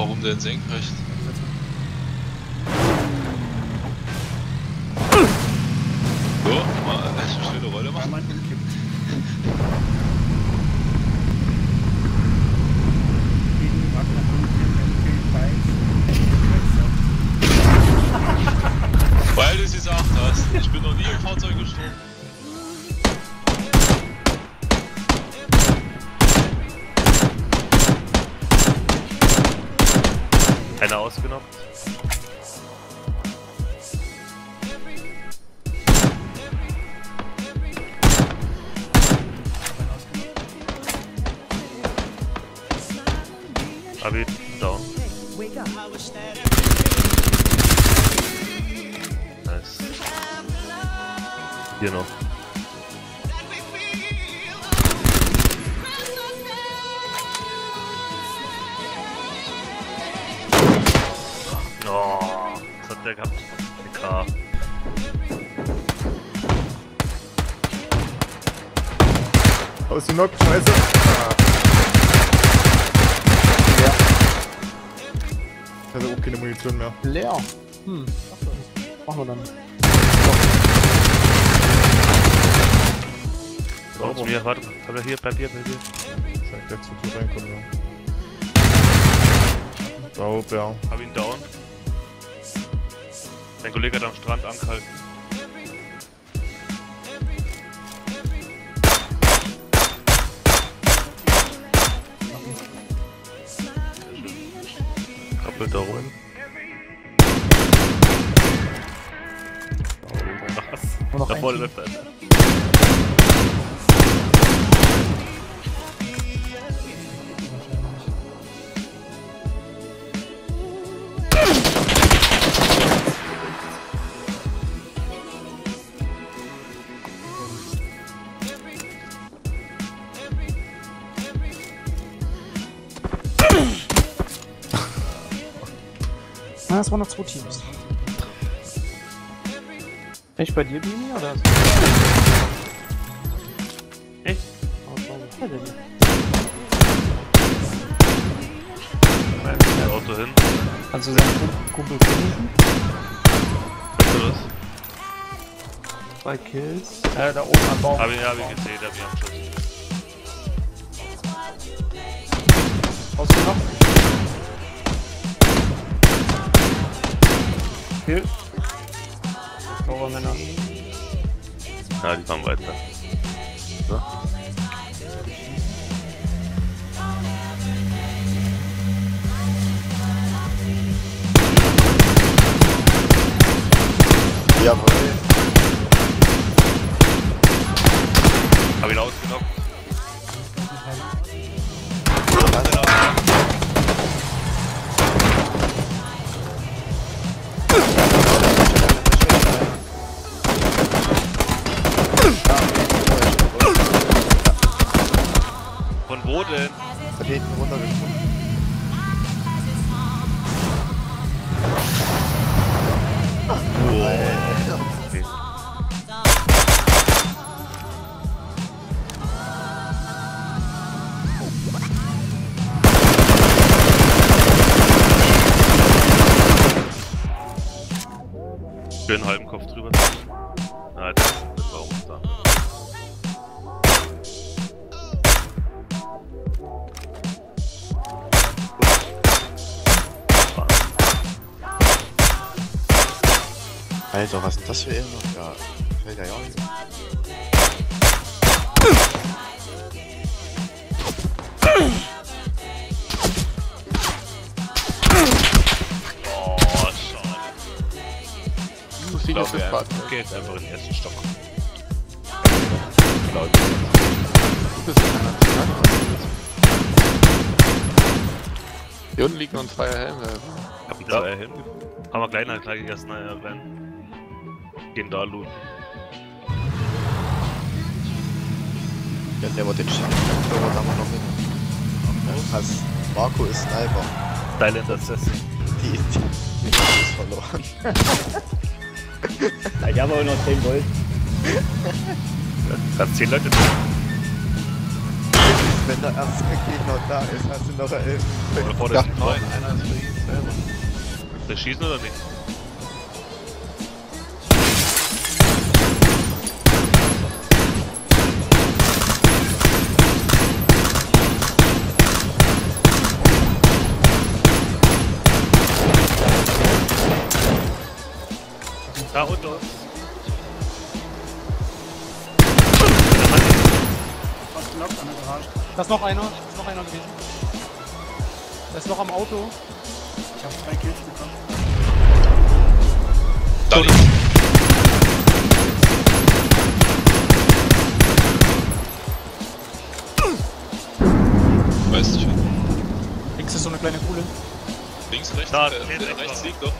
warum denn senkrecht? So, mal eine schöne Rolle machen. Weil du es gesagt hast, ich bin noch nie im Fahrzeug gestorben. Einer ausgenommen. Abi, down. Nice. Hier noch. Oh, das hat der gehabt. PK. Aus dem Knock, scheiße. Ja. Ich hatte auch keine Munition mehr. Leer. Hm. Machen wir dann. So, zu mir, warte, bleib hier. Ich sag jetzt, wo du reinkommst, ja. Sauber, ja. Hab ihn down. Mein Kollege hat am Strand angehalten. Kappelt da rum. Oh, da vorne läuft einer. Ah, es waren noch 2 Teams. Echt bei dir, Bini, oder? Echt? Mein Auto hin. Kannst du seinen Kumpel finishen? Was ist das? 2 Kills. Da oben am Baum. Hab ihn gesehen, hab ihn am Schuss. Ausgenommen. Kill. Sauber, Männer. Ja, die fahren weiter. So. Jawohl. Hab ihn ausgenommen. Wo denn? Da hinten runtergekommen. Okay. Schön halben Kopf drüber. Na, das war uns da. Alter, was ist das für Ehre noch? Ja, fällt ja auch nicht. Oh, schade. Ich glaube, er geht jetzt einfach in den ersten Stock. Ich glaube, das ist keiner zu sagen. Hier unten liegt noch ein freier Helm. Ich hab einen freier Helm gefunden. Aber gleich erst mal rein. Gehen da looten. Ja, der wird den Schaden. Der wird aber noch hin. Pass. Marco ist Sniper. Silent Assassin. Die ist verloren. Na, ich habe aber noch 10 Gold. Das 10 Leute. Wenn der erste Gegner da ist, hast du noch einen. Oder vor der Schießen. Kannst du schießen oder nicht? Da unter uns. Fast gelockt an der Garage. Da ist noch einer, gewesen. Da ist noch am Auto. Ich hab 2 Kills bekommen. Da so, nicht. Weißt du schon. Links ist so eine kleine Kuhle. Links, rechts, da, rechts liegt doch.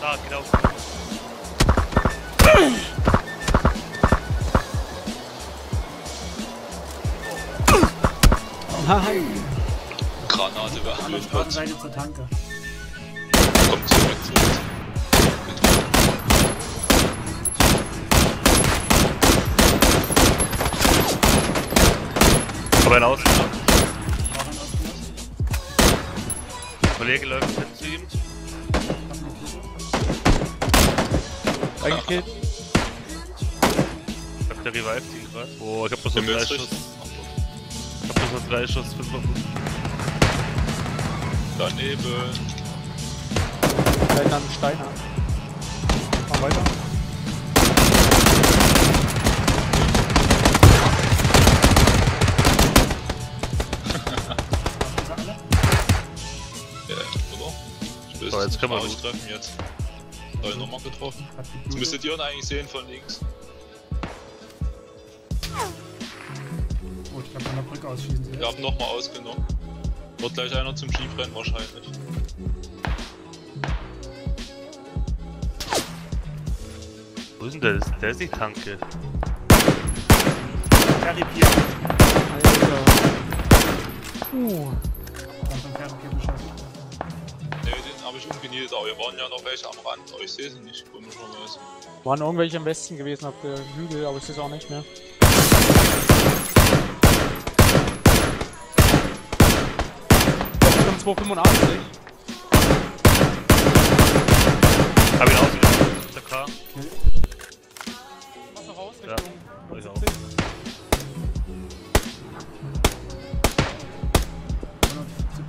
Da, genau. Nein! Granate über alle Seite zur Tanke. Kommt zurück, Aber ein Außen. Kollege läuft hin zu ihm. Eingekillt. Ich hab der Revive die gerade. Oh, ich hab bloß noch 3 Schuss. Ich hab bloß noch 3 Schuss, 5 auf 5. Daneben. Vielleicht an den Stein an. Mal weiter. Ja, oder? So, jetzt können wir uns treffen jetzt. Nochmal getroffen. Jetzt müsstet ihr ihn eigentlich sehen von links. Oh, ich kann von der Brücke ausschießen. Ich hab nochmal ausgenommen. Wird gleich einer zum Schiefrennen wahrscheinlich. Wo ist denn das? Der ist die Tanke. Ferry 4. Alter. Ganz vom Ferry 4 geschossen. Hab ich umgenietet, aber wir waren ja noch welche am Rand, aber ich sehe sie nicht, komischerweise. Waren irgendwelche im Westen gewesen auf der Hügel, aber ich sehe sie auch nicht mehr. Ich komme 285. Hab ihn ausgenommen, der K. Okay. Machst du raus? Ja, mach ich auch.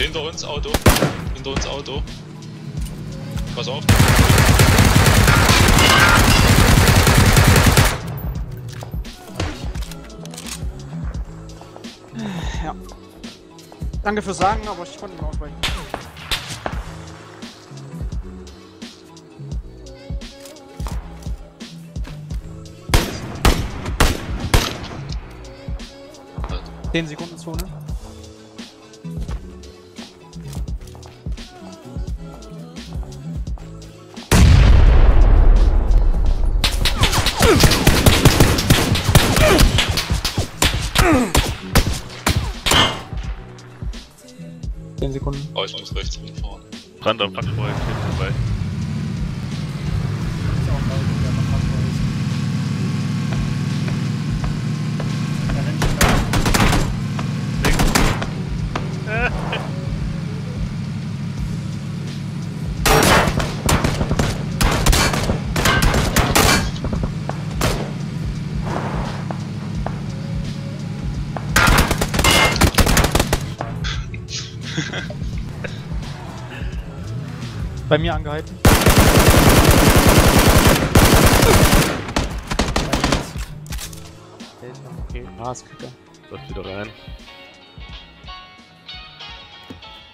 Hinter uns Auto, Pass auf! Ja. Danke fürs Sagen, aber ich konnte ihn ausweichen. Also. 10 Sekunden Zone. Sekunden. Oh, ich muss rechts rumfahren. Brand am Packbeutel vorbei. Bei mir angehalten. Okay, Haskicker. Läuft wieder rein.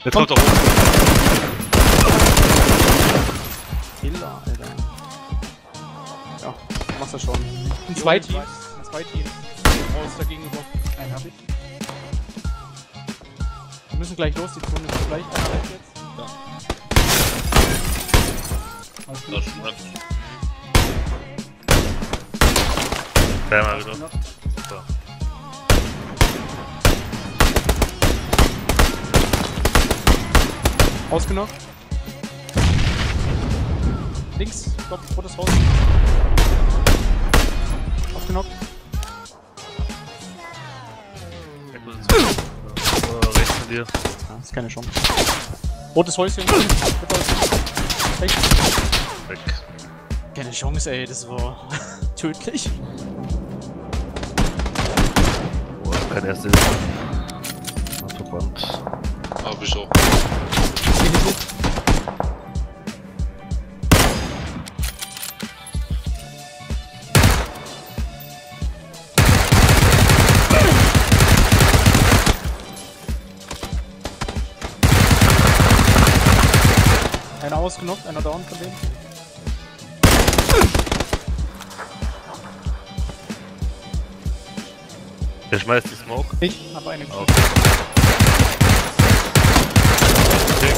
Jetzt kommt er hoch. Killer, Alter. Ja, du machst das schon. In 2 Teams. In 2 Teams. Oh, ist dagegen geworfen. Einen hab ich. Wir müssen gleich los, die Zone ist gleich angehalten jetzt. Ja. Das stimmt. Fair mal wieder. So. Ausgenockt. Links, ich glaube, rotes Haus. Ausgenockt. dir. Ja, das ist keine Chance. Rotes Häuschen. Weg. Weg. Keine Chance, ey, das war tödlich. Boah, kein erster Hilfe. Verbrannt. Hab ich auch. Einer ausgenockt, einer down von dem. Der schmeißt die Smoke. Ich habe einen Schuss. Okay.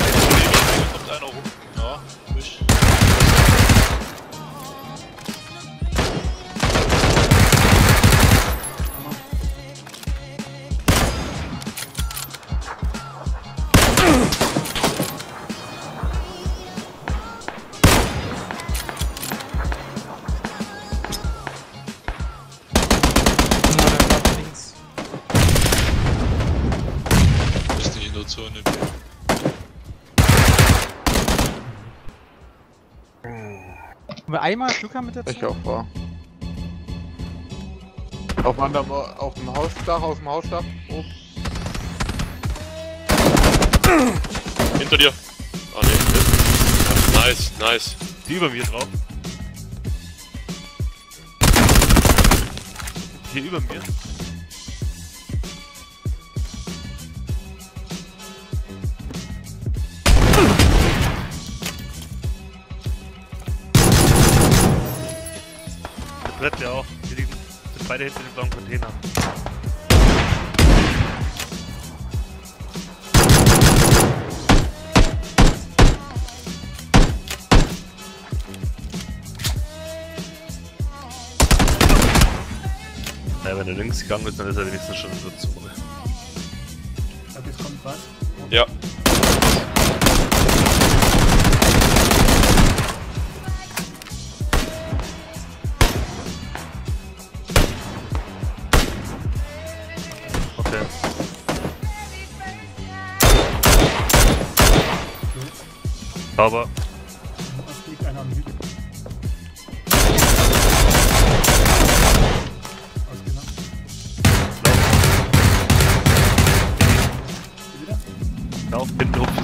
Kommt einer rum. Ja, ich. Einmal Glück haben mit der Zeit? Ich auch war. Auf dem Hausdach, oben. Hinter dir. Ah ne, nice. Die über mir drauf. Hier über mir. Brett ja auch, wir liegen beide hinter dem blauen Container. Naja, wenn du links gegangen bist, dann ist er wenigstens schon in der Zone. Ich glaube, jetzt kommt was. Ja. Aber es liegt einer am Hügel. Ausgenommen. Lauf. Lauf, hinten hoch.